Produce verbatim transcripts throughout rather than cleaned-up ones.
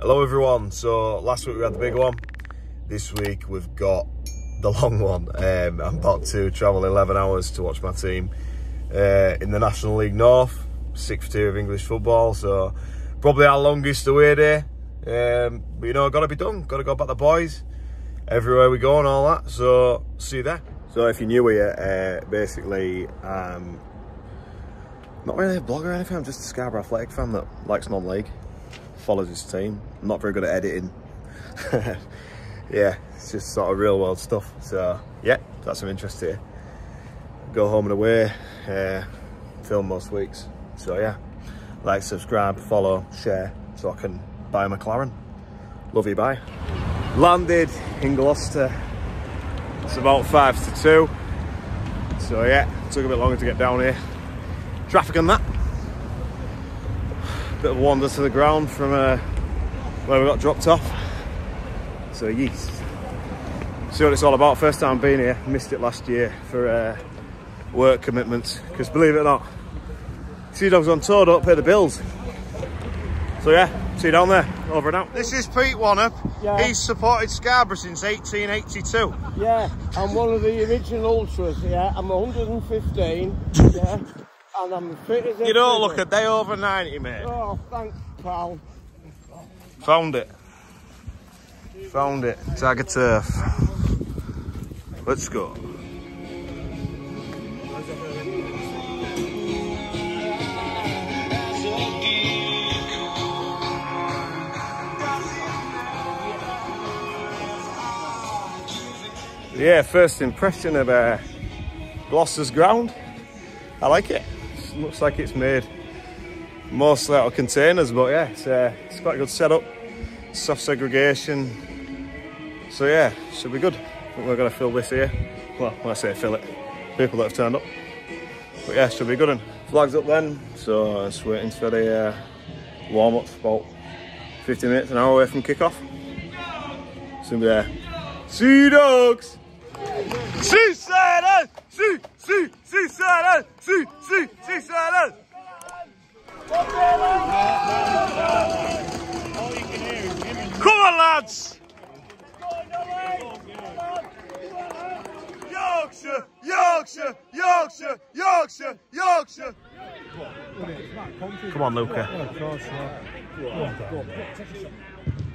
Hello everyone. So last week we had the big one, this week we've got the long one. um, I'm about to travel eleven hours to watch my team uh, in the National League North, sixth tier of English football, so probably our longest away day, um, but you know, gotta be done, gotta go back the boys everywhere we go and all that, so see you there. So if you're new here, uh, basically um, not really a blogger or anything, I'm just a Scarborough Athletic fan that likes non-league, follows his team. I'm not very good at editing. Yeah, it's just sort of real world stuff. So yeah, that's some interest here. Go home and away, uh, film most weeks. So yeah, like, subscribe, follow, share, so I can buy a McLaren. Love you, bye. Landed in Gloucester. It's about five to two. So yeah, took a bit longer to get down here. Traffic and that. Bit of wander to the ground from uh, where we got dropped off. So yeast. See what it's all about. First time being here. Missed it last year for uh, work commitments. Because believe it or not, sea dogs on tour don't pay the bills. So yeah, see you down there. Over and out. This is Pete Wannup. Yeah. He's supported Scarborough since eighteen eighty-two. Yeah, I'm one of the original ultras. Yeah, I'm one hundred and fifteen. Yeah. And I'm fit as you don't look a day over ninety, mate. Oh, thanks, pal. Found it. Found it. Tiger turf. Let's go. Yeah, first impression of uh, Gloucester's ground. I like it. Looks like it's made mostly out of containers, but yeah, it's, uh, it's quite a good setup. Soft segregation, so yeah, should be good. I think we're going to fill this here. Well, when I say fill it, people that have turned up, but yeah, should be good. And flags up then, so I'm just waiting for the uh, warm up. About fifty minutes, an hour away from kickoff. Soon be there. Sea dogs. Seaside, sea, sea, seaside, sea, sea, seaside. Come on, lads! Yorkshire, Yorkshire, Yorkshire, Yorkshire, Yorkshire. Come on, Luca.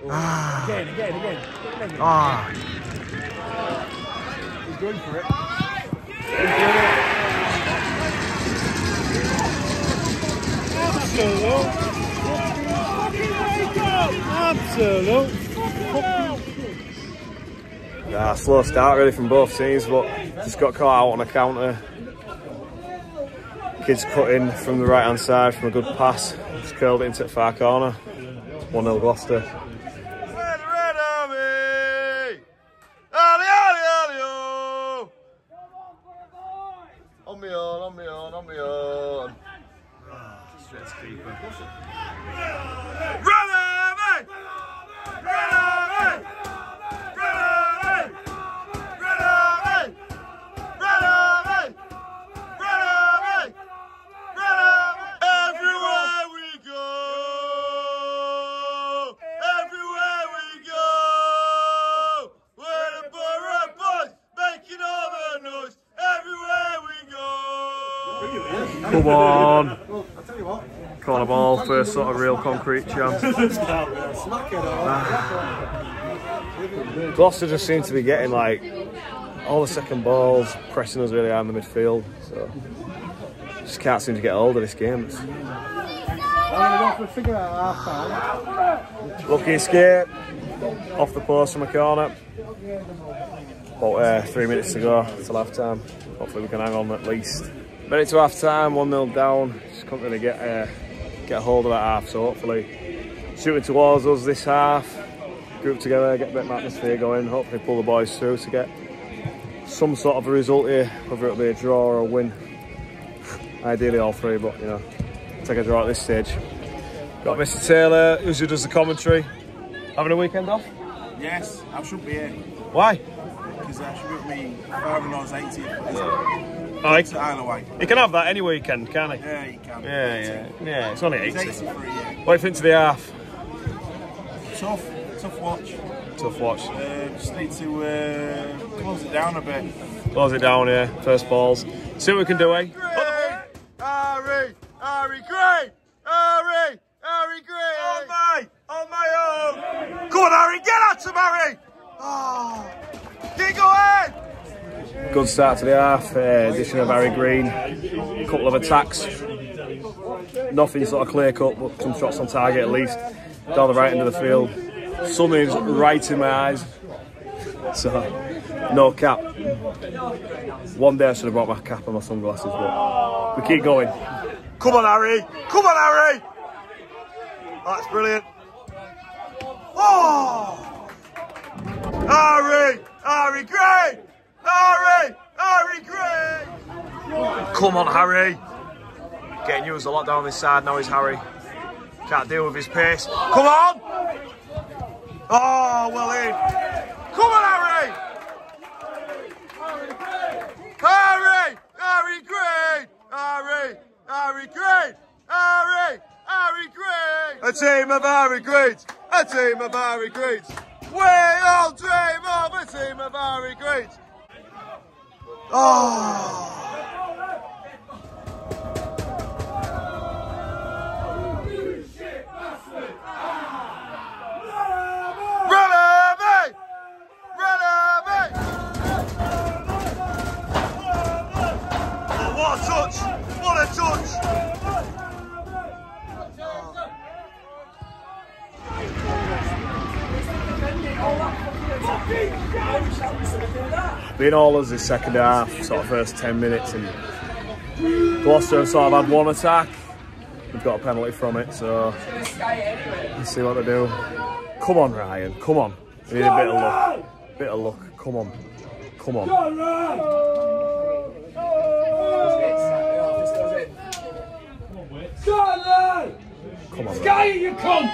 Ah. Again, again, again. Ah. He's going for it. Absolute. Absolute. Nah, slow start really from both teams, but just got caught out on a counter. Kids cut in from the right hand side from a good pass. Just curled it into the far corner. one nil Gloucester. On me on, on me on, on me on. Oh, straight to keeper. Run away! Run away! Run away! Run away! Run away! Run away! Run away! Everywhere we go! Everywhere we go! We're the Borough Boys making all the noise! Everywhere we go! Come on! Corner ball, first sort of real concrete chance. Ah. Gloucester just seem to be getting like all the second balls, pressing us really high in the midfield. So just can't seem to get hold of this game. It's... Lucky escape, off the post from a corner. About uh, three minutes to go till half time. Hopefully we can hang on at least. Minute to half time, one nil down. Just couldn't really get uh, get a hold of that half. So hopefully shooting towards us this half. Group together, get a bit of atmosphere going. Hopefully pull the boys through to get some sort of a result here. Whether it'll be a draw or a win. Ideally all three, but you know, take a draw at this stage. Got Mister Taylor, who does the commentary. Having a weekend off? Yes, I should be here. Why? Because I should be father-in-law's eighteenth. Aye. It's either way. He can have that any weekend, can't he? Yeah, he can. Yeah, yeah. Yeah, it's only eighty. Wait for into the half. tough, tough watch. Tough watch. Uh, just need to uh, close it down a bit. Close it down here, first balls. See what we can do, eh? Harry, Harry Green, Harry, Harry Green. On my, on my own. Go on, Harry, get at him, Harry. Oh, dig away. Good start to the half. Uh, addition of Harry Green. A couple of attacks. Nothing sort of clear cut, but some shots on target at least. Down the right end of the field. Something's right in my eyes. So, no cap. One day I should have brought my cap and my sunglasses, but we keep going. Come on, Harry! Come on, Harry! That's brilliant. Oh! Harry! Harry Green! Harry! Harry Green! Come on, Harry! Getting used a lot down this side now is Harry. Can't deal with his pace. Come on! Oh, well in. Come on, Harry! Harry! Harry Green! Harry! Harry Green! Harry! Harry Green! A team of Harry Greens! A team of Harry Greens! We all dream of a team of Harry Greens! Oh! Being all us this second half, sort of first ten minutes, and Gloucester sort of had one attack. We've got a penalty from it, so let's see what they do. Come on, Ryan, come on. We need a bit of luck. Bit of luck. Come on. Come on. Come on, Sky, you come!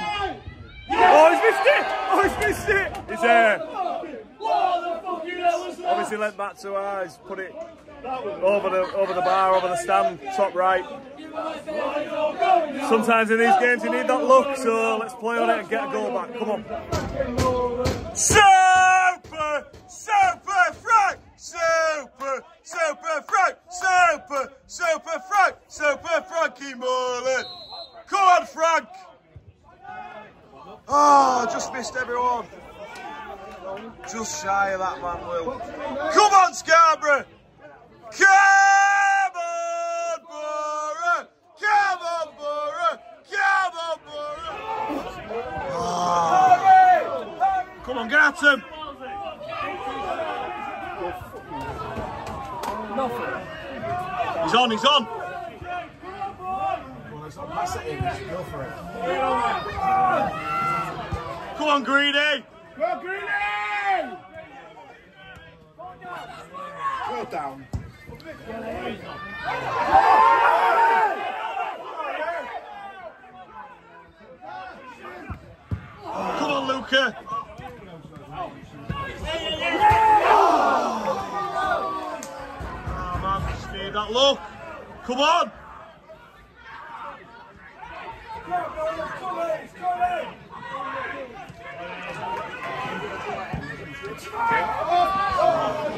Oh, he's missed it! Oh, he's missed it! He's there. Obviously lent back to eyes, put it over the over the bar, over the stand, top right. Sometimes in these games you need that look, so let's play on it and get a goal back. Come on. Super, super Frank, super, super Frank, super, super Frank, super Frankie Mullen. Come on, Frank. Oh, just missed everyone. Just shy of that man, Will. Come on, Scarborough! Come on, Borough! Come on, Borough! Come on, Borough! Oh. Come on, get at him! He's on, he's on! Come on, Greedy! Go Greenland! Go down. Come on, Luca. Oh, man, stay that low. Come on.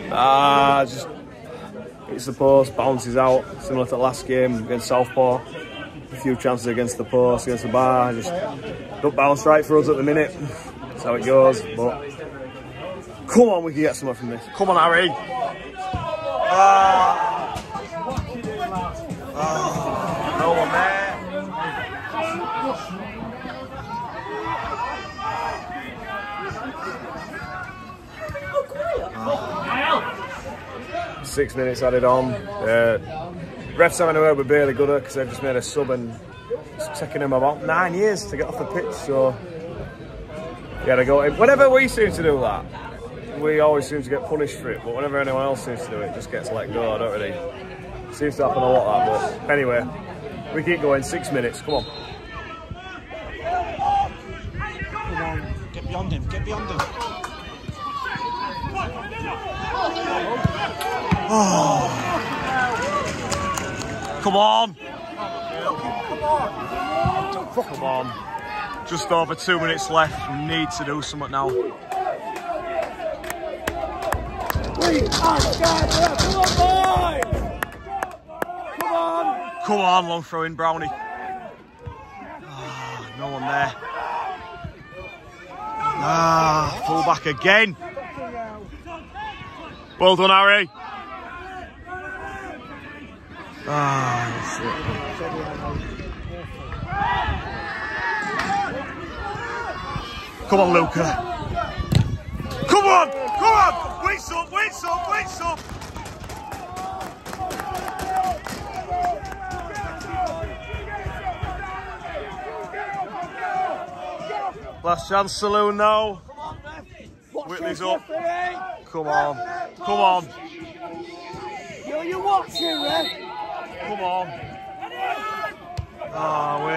Ah, just hits the post, bounces out, similar to the last game against Southport. A few chances against the post, against the bar, just don't bounce right for us at the minute. That's how it goes, but come on, we can get something from this. Come on, Harry. Ah. Ah. No one there. Six minutes added on. Uh, refs having a word with Bailey Gooder because they've just made a sub and it's taken him about nine years to get off the pitch. So yeah, they go. Whenever we seem to do that, we always seem to get punished for it. But whenever anyone else seems to do it, it just gets let go. I don't really. It seems to happen a lot. That, but anyway, we keep going. Six minutes. Come on. Come on. Get beyond him. Get beyond him. Oh. Come on! Come on! Come on! Just over two minutes left. We need to do something now. We are Scarborough. Come on! Come on, long throw in, Brownie. Oh, no one there. Ah, pull back again. Well done, Harry. Ah, come on, Luca. Come on, come on. Waits up, waits up, waits up. Last chance saloon now. Whitley's up. Come on. Come on. Yo, you watching, Red? Come on. Ah, we.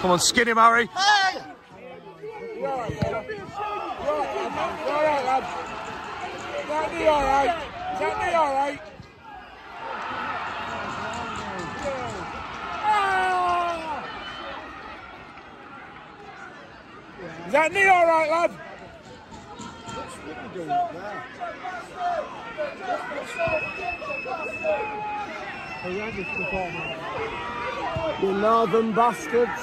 Come on, skin him, Harry. Hey! You're all right, man. You're all right, lads. That'd be all right. That'd be all right. Is that knee all right, lad? What's Whitley doing there? Horrendous performance. You northern bastards.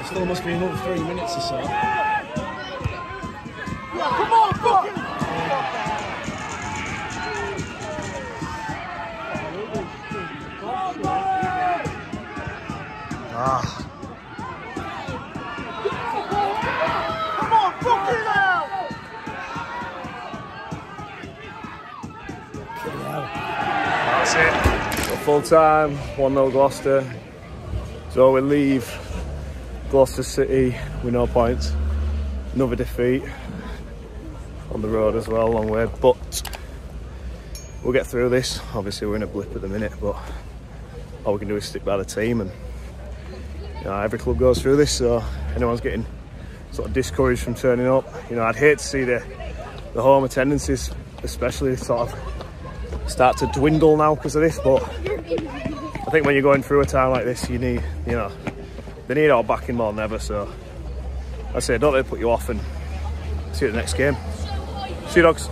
It still must be another three minutes or so. Yeah, come on, fucking... Ah. Come on, fuck it out! That's it. We're full time, one nil Gloucester. So we leave Gloucester City with no points. Another defeat on the road as well, long way. But we'll get through this. Obviously, we're in a blip at the minute, but all we can do is stick by the team and. You know, every club goes through this, so anyone's getting sort of discouraged from turning up. You know, I'd hate to see the the home attendances, especially, sort of start to dwindle now because of this. But I think when you're going through a time like this, you need, you know, they need our backing more than ever. So I say, don't let it put you off, and see you at the next game. See you, dogs.